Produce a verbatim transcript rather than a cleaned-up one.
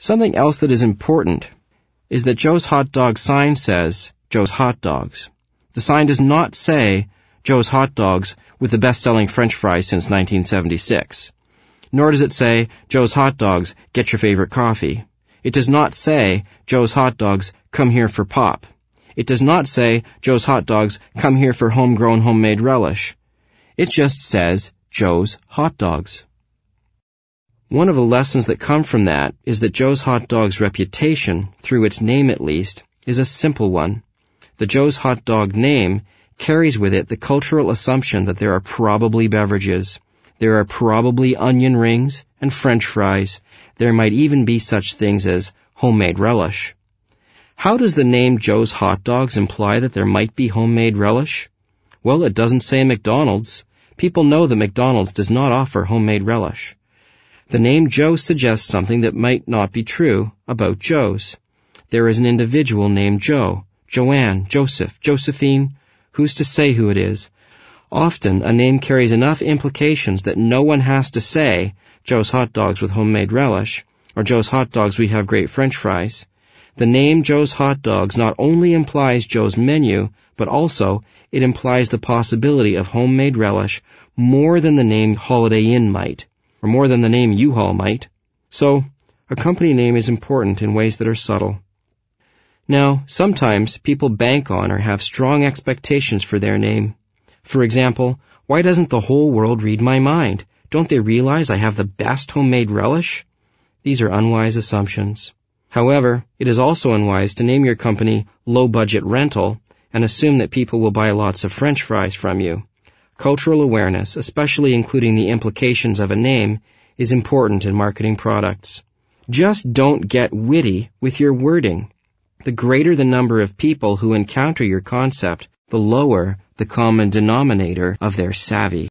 Something else that is important is that Joe's Hot Dog sign says Joe's Hot Dogs. The sign does not say Joe's Hot Dogs with the best-selling French fries since nineteen seventy-six. Nor does it say Joe's Hot Dogs, get your favorite coffee. It does not say Joe's Hot Dogs, come here for pop. It does not say Joe's Hot Dogs, come here for homegrown homemade relish. It just says Joe's Hot Dogs. One of the lessons that come from that is that Joe's Hot Dogs' reputation, through its name at least, is a simple one. The Joe's Hot Dog name carries with it the cultural assumption that there are probably beverages. There are probably onion rings and French fries. There might even be such things as homemade relish. How does the name Joe's Hot Dogs imply that there might be homemade relish? Well, it doesn't say McDonald's. People know that McDonald's does not offer homemade relish. The name Joe suggests something that might not be true about Joe's. There is an individual named Joe, Joanne, Joseph, Josephine. Who's to say who it is? Often, a name carries enough implications that no one has to say Joe's Hot Dogs with homemade relish, or Joe's Hot Dogs, we have great French fries. The name Joe's Hot Dogs not only implies Joe's menu, but also it implies the possibility of homemade relish more than the name Holiday Inn might, or more than the name U-Haul might. So, a company name is important in ways that are subtle. Now, sometimes people bank on or have strong expectations for their name. For example, why doesn't the whole world read my mind? Don't they realize I have the best homemade relish? These are unwise assumptions. However, it is also unwise to name your company Low-Budget Rental and assume that people will buy lots of French fries from you. Cultural awareness, especially including the implications of a name, is important in marketing products. Just don't get witty with your wording. The greater the number of people who encounter your concept, the lower the common denominator of their savvy.